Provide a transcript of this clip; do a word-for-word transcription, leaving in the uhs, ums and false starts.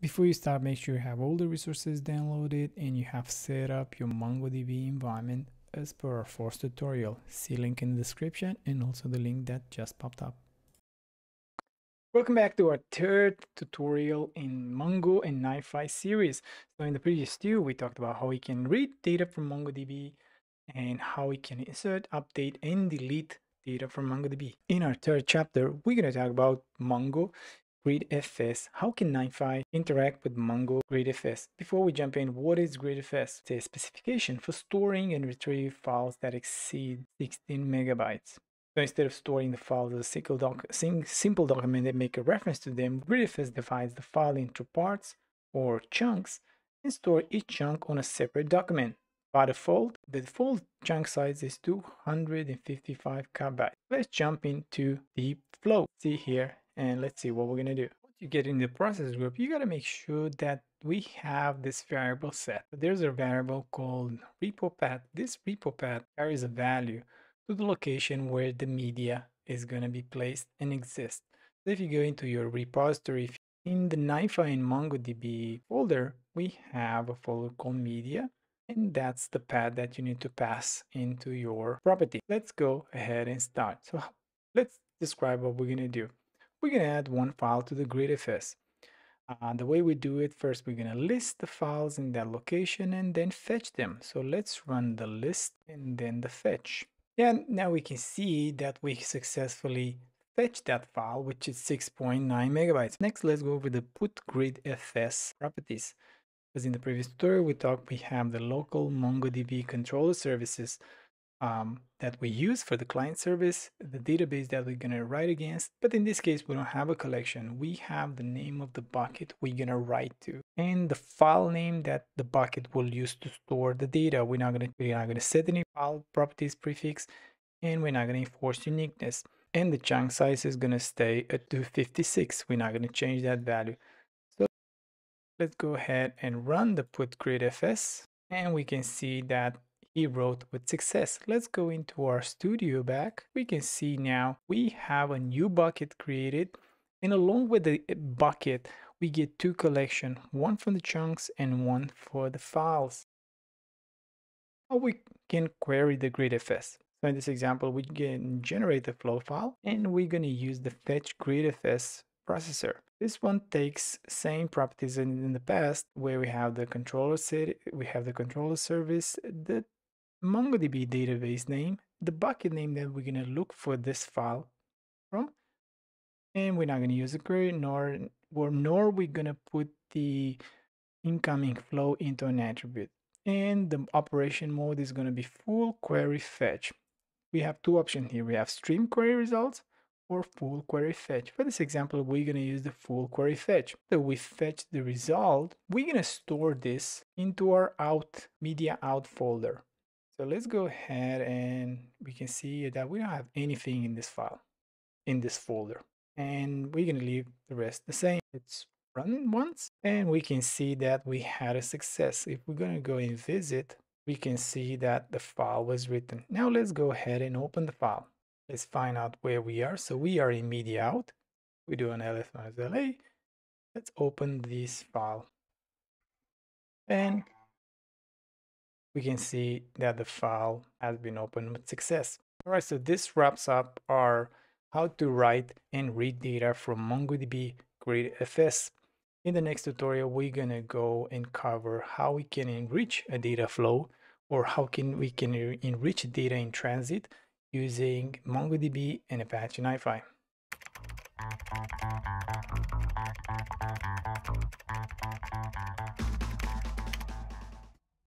Before you start, make sure you have all the resources downloaded and you have set up your MongoDB environment as per our first tutorial. See link in the description and also the link that just popped up. Welcome back to our third tutorial in Mongo and NiFi series. So in the previous two, we talked about how we can read data from MongoDB and how we can insert, update, and delete data from MongoDB. In our third chapter, we're going to talk about MongoGridFS. How can NiFi interact with MongoGridFS? Before we jump in, what is GridFS? It's a specification for storing and retrieve files that exceed sixteen megabytes. So instead of storing the files as a doc, simple document and make a reference to them, GridFS divides the file into parts or chunks and store each chunk on a separate document. By default, the default chunk size is two hundred fifty-five kilobytes. Let's jump into the flow. See here, and let's see what we're gonna do. Once you get in the process group, you gotta make sure that we have this variable set. There's a variable called repo path. This repo path carries a value to the location where the media is gonna be placed and exist. So if you go into your repository, in the NiFi and MongoDB folder, we have a folder called media. And that's the path that you need to pass into your property. Let's go ahead and start. So let's describe what we're going to do. We're going to add one file to the GridFS. Uh, the way we do it, first we're going to list the files in that location and then fetch them. So let's run the list and then the fetch. And now we can see that we successfully fetched that file, which is six point nine megabytes. Next, let's go over the PutGridFS properties. As in the previous tutorial, we talked we have the local MongoDB controller services um, that we use for the client service, the database that we're going to write against. But in this case, we don't have a collection. We have the name of the bucket we're going to write to and the file name that the bucket will use to store the data. We're not going to, we're not going to set any file properties prefix, and we're not going to enforce uniqueness. And the chunk size is going to stay at two fifty-six. We're not going to change that value. Let's go ahead and run the PutGridFS, and we can see that he wrote with success. Let's go into our studio back. We can see now we have a new bucket created, and along with the bucket, we get two collections, one for the chunks and one for the files. Now we can query the GridFS. So in this example, we can generate the flow file, and we're going to use the fetch GridFS processor. This one takes same properties in, in the past, where we have the controller set, we have the controller service, the MongoDB database name, the bucket name that we're gonna look for this file from, and we're not gonna use a query, nor or nor we're gonna put the incoming flow into an attribute. And the operation mode is gonna be full query fetch. We have two options here. We have stream query results or full query fetch. For this example, we're going to use the full query fetch. So we fetch the result. We're going to store this into our out media out folder. So let's go ahead and we can see that we don't have anything in this file, in this folder. And we're going to leave the rest the same. Let's run once and we can see that we had a success. If we're going to go and visit, we can see that the file was written. Now let's go ahead and open the file. Let's find out where we are. So we are in media out. We do an ls minus la. Let's open this file. And we can see that the file has been opened with success. All right, so this wraps up our how to write and read data from MongoDB GridFS. In the next tutorial, we're gonna go and cover how we can enrich a data flow or how can we can enrich data in transit using MongoDB and Apache NiFi.